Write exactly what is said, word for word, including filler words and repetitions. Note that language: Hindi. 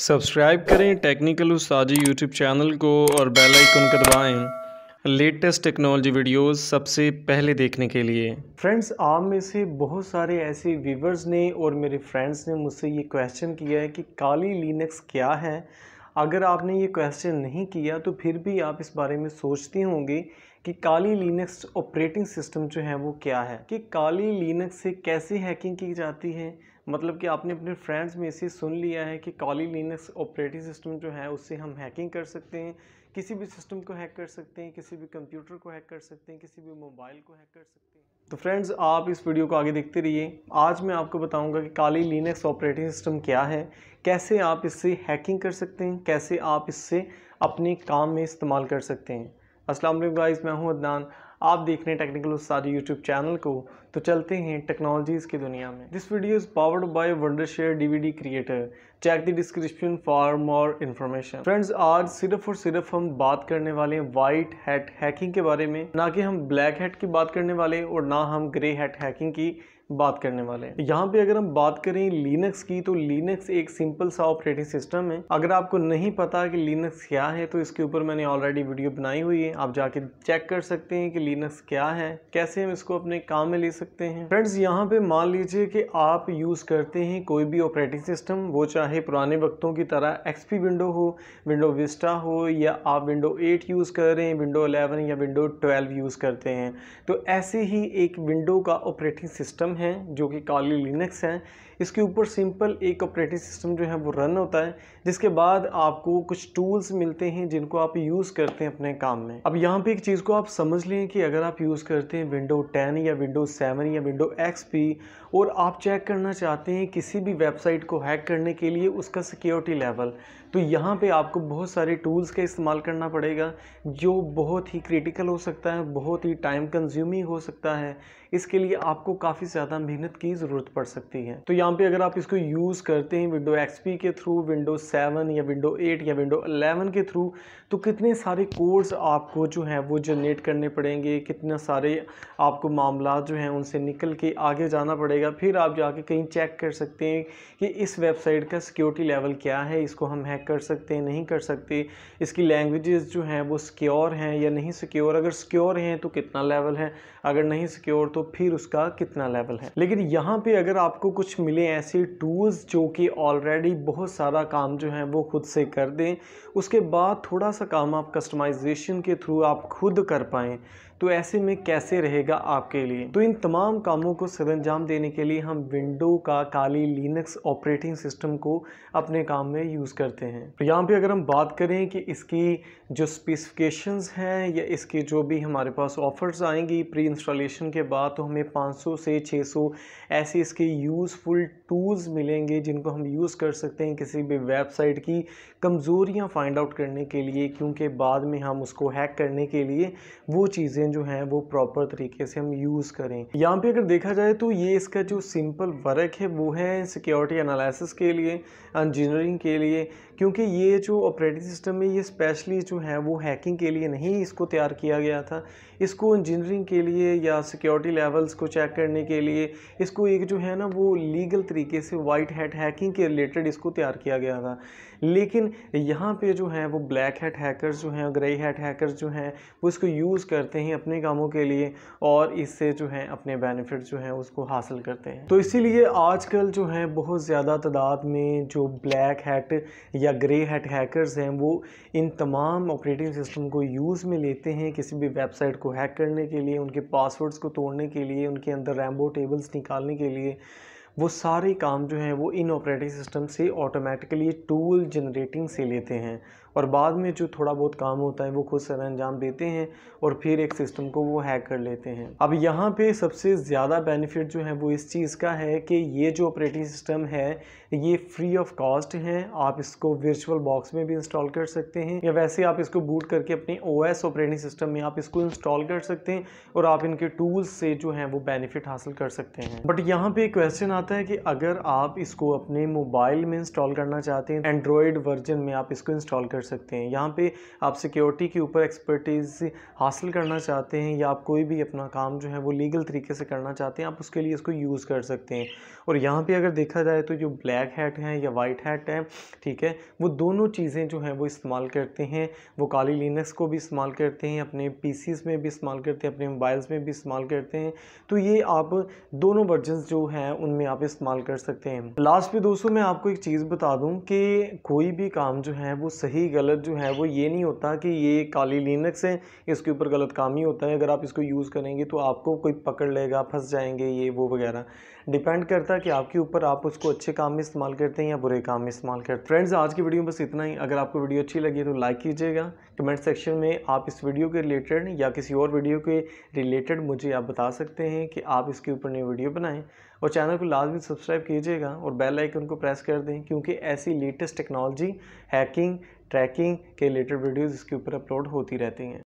सब्सक्राइब करें टेक्निकल उस्ताद यूट्यूब चैनल को और बेल आइकन को दबाएं लेटेस्ट टेक्नोलॉजी वीडियोस सबसे पहले देखने के लिए। फ्रेंड्स, आप में से बहुत सारे ऐसे व्यूवर्स ने और मेरे फ्रेंड्स ने मुझसे ये क्वेश्चन किया है कि काली लिनक्स क्या है। अगर आपने ये क्वेश्चन नहीं किया तो फिर भी आप इस बारे में सोचते होंगे कि काली लिनक्स ऑपरेटिंग सिस्टम जो है वो क्या है, कि काली लिनक्स से कैसे हैकिंग की जाती है। मतलब कि आपने अपने फ्रेंड्स में से सुन लिया है कि काली लिनक्स ऑपरेटिंग सिस्टम जो है उससे हम हैकिंग कर सकते हैं, किसी भी सिस्टम को हैक कर सकते हैं, किसी भी कंप्यूटर को हैक कर सकते हैं, किसी भी मोबाइल को हैक कर सकते हैं। तो फ्रेंड्स, आप इस वीडियो को आगे देखते रहिए। आज मैं आपको बताऊंगा कि काली लिनक्स ऑपरेटिंग सिस्टम क्या है, कैसे आप इससे हैकिंग कर सकते हैं, कैसे आप इससे अपने काम में इस्तेमाल कर सकते हैं। अस्सलाम वालेकुम गाइस, मैं हूं अदनान, आप देख रहे हैं टेक्निकल उस्ताद यूट्यूब चैनल को। तो चलते हैं टेक्नोलॉजीज़ की दुनिया में। This video is powered by Wondershare DVD creator. Check the description for more information. Friends, आज सिर्फ और सिर्फ हम बात करने वाले हैं वाइट हैट हैकिंग के बारे में, ना कि हम ब्लैक हैट की बात करने वाले और ना हम ग्रे हैट हैकिंग की बात करने वाले हैं। यहाँ पे अगर हम बात करें लिनक्स की, तो लिनक्स एक सिंपल सा ऑपरेटिंग सिस्टम है। अगर आपको नहीं पता कि लिनक्स क्या है तो इसके ऊपर मैंने ऑलरेडी वीडियो बनाई हुई है, आप जाके चेक कर सकते हैं कि लिनक्स क्या है, कैसे हम इसको अपने काम में ले सकते हैं। फ्रेंड्स, यहाँ पे मान लीजिए कि आप यूज़ करते हैं कोई भी ऑपरेटिंग सिस्टम, वो चाहे पुराने वक्तों की तरह एक्सपी विंडो हो, विंडो विस्टा हो, या आप विंडो एट यूज़ कर रहे हैं, विंडो इलेवन या विंडो ट्वेल्व यूज़ करते हैं। तो ऐसे ही एक विंडो का ऑपरेटिंग सिस्टम है जो कि काली लिनक्स है। इसके ऊपर सिंपल एक ऑपरेटिंग सिस्टम जो है वो रन होता है, जिसके बाद आपको कुछ टूल्स मिलते हैं जिनको आप यूज़ करते हैं अपने काम में। अब यहाँ पे एक चीज़ को आप समझ लें कि अगर आप यूज़ करते हैं विंडो टेन या विंडो सेवन या विंडो एक्सपी और आप चेक करना चाहते हैं किसी भी वेबसाइट को हैक करने के लिए उसका सिक्योरिटी लेवल, तो यहाँ पे आपको बहुत सारे टूल्स का इस्तेमाल करना पड़ेगा जो बहुत ही क्रिटिकल हो सकता है, बहुत ही टाइम कंज्यूमिंग हो सकता है। इसके लिए आपको काफ़ी ज़्यादा मेहनत की ज़रूरत पड़ सकती है। तो यहाँ पे अगर आप इसको यूज़ करते हैं विंडो एक्सपी के थ्रू, विंडो सेवन या विंडो एट या विंडो इलेवन के थ्रू, तो कितने सारे कोड्स आपको जो है वो जनरेट करने पड़ेंगे, कितने सारे आपको मामला जो हैं उनसे निकल के आगे जाना पड़ेगा। फिर आप जाके कहीं चेक कर सकते हैं कि इस वेबसाइट का सिक्योरिटी लेवल क्या है, इसको हम हैक कर सकते हैं नहीं कर सकते, इसकी लैंग्वेजेस जो हैं वो सिक्योर हैं या नहीं सिक्योर, अगर सिक्योर हैं तो कितना लेवल है, अगर नहीं सिक्योर तो फिर उसका कितना लेवल है। लेकिन यहाँ पे अगर आपको कुछ मिले ऐसे टूल्स जो कि ऑलरेडी बहुत सारा काम जो है वो खुद से कर दें, उसके बाद थोड़ा सा काम आप कस्टमाइजेशन के थ्रू आप खुद कर पाएँ, तो ऐसे में कैसे रहेगा आपके लिए। तो इन तमाम कामों को सरंजाम देने के लिए हम विंडो का काली लिनक्स ऑपरेटिंग सिस्टम को अपने काम में यूज़ करते हैं। तो यहाँ पे अगर हम बात करें कि इसकी जो स्पेसिफिकेशंस हैं या इसके जो भी हमारे पास ऑफर्स आएंगी प्री इंस्टॉलेशन के बाद, तो हमें पाँच सौ से छह सौ ऐसे इसके यूज़फुल टूल्स मिलेंगे जिनको हम यूज़ कर सकते हैं किसी भी वेबसाइट की कमज़ोरियाँ फाइंड आउट करने के लिए, क्योंकि बाद में हम उसको हैक करने के लिए वो चीज़ें जो हैं वो प्रॉपर तरीके से हम यूज़ करें। यहाँ पे अगर देखा जाए तो ये इसका जो सिंपल वर्क है वो है सिक्योरिटी एनालिसिस के लिए, इंजीनियरिंग के लिए, क्योंकि ये जो ऑपरेटिंग सिस्टम है ये स्पेशली जो है वो हैकिंग के लिए नहीं इसको तैयार किया गया था। इसको इंजीनियरिंग के लिए या सिक्योरिटी लेवल्स को चेक करने के लिए, इसको एक जो है ना वो लीगल तरीके से वाइट हैट हैकिंग के रिलेटेड इसको तैयार किया गया था। लेकिन यहाँ पर जो है वो ब्लैक हैट हैकर्स जो हैं, ग्रे हैट हैकर्स जो हैं वो इसको यूज़ करते हैं अपने कामों के लिए और इससे जो है अपने बेनिफिट जो है उसको हासिल करते हैं। तो इसीलिए आजकल जो है बहुत ज़्यादा तादाद में जो ब्लैक हैट या ग्रे हैट हैकर्स हैं वो इन तमाम ऑपरेटिंग सिस्टम को यूज़ में लेते हैं किसी भी वेबसाइट को हैक करने के लिए, उनके पासवर्ड्स को तोड़ने के लिए, उनके अंदर रैम्बो टेबल्स निकालने के लिए। वो सारे काम जो हैं वो इन ऑपरेटिंग सिस्टम से ऑटोमेटिकली टूल जनरेटिंग से लेते हैं और बाद में जो थोड़ा बहुत काम होता है वो खुद सर अंजाम देते हैं और फिर एक सिस्टम को वो हैक कर लेते हैं। अब यहाँ पे सबसे ज़्यादा बेनिफिट जो है वो इस चीज़ का है कि ये जो ऑपरेटिंग सिस्टम है ये फ्री ऑफ कॉस्ट है। आप इसको वर्चुअल बॉक्स में भी इंस्टॉल कर सकते हैं या वैसे आप इसको बूट करके अपने ओ एस ऑपरेटिंग सिस्टम में आप इसको इंस्टॉल कर सकते हैं और आप इनके टूल्स से जो है वो बेनिफिट हासिल कर सकते हैं। बट यहाँ पर क्वेश्चन आता है कि अगर आप इसको अपने मोबाइल में इंस्टॉल करना चाहते हैं, एंड्रॉयड वर्जन में आप इसको इंस्टॉल कर सकते हैं। यहाँ पे आप सिक्योरिटी के ऊपर एक्सपर्टीज़ हासिल करना चाहते हैं या आप कोई भी अपना काम जो है वो लीगल तरीके से करना चाहते हैं, आप उसके लिए इसको यूज़ कर सकते हैं। और यहाँ पे अगर देखा जाए तो जो ब्लैक हैट है या वाइट हैट है, ठीक है, वो दोनों चीज़ें जो हैं वो इस्तेमाल करते हैं। वो काली लिनक्स को भी इस्तेमाल करते हैं, अपने पीसीज़ में भी इस्तेमाल करते हैं, अपने मोबाइल्स में भी इस्तेमाल करते हैं। तो ये आप दोनों वर्जन्स जो हैं उनमें आप इस्तेमाल कर सकते हैं। लास्ट में दोस्तों मैं आपको एक चीज़ बता दूं कि कोई भी काम जो है वो सही गलत जो है वो ये नहीं होता कि ये काली लिनक्स है इसके ऊपर गलत काम ही होता है। अगर आप इसको यूज़ करेंगे तो आपको कोई पकड़ लेगा, फंस जाएंगे, ये वो वगैरह। डिपेंड करता है कि आपके ऊपर आप उसको अच्छे काम में इस्तेमाल करते हैं या बुरे काम में इस्तेमाल करते हैं। फ्रेंड्स, आज की वीडियो में बस इतना ही। अगर आपको वीडियो अच्छी लगी तो लाइक कीजिएगा। कमेंट सेक्शन में आप इस वीडियो के रिलेटेड या किसी और वीडियो के रिलेटेड मुझे आप बता सकते हैं कि आप इसके ऊपर नई वीडियो बनाएं। और चैनल को लाजमी सब्सक्राइब कीजिएगा और बेल आइकन को प्रेस कर दें, क्योंकि ऐसी लेटेस्ट टेक्नोलॉजी, हैकिंग, ट्रैकिंग के रिलेटेड वीडियोज़ इसके ऊपर अपलोड होती रहती हैं।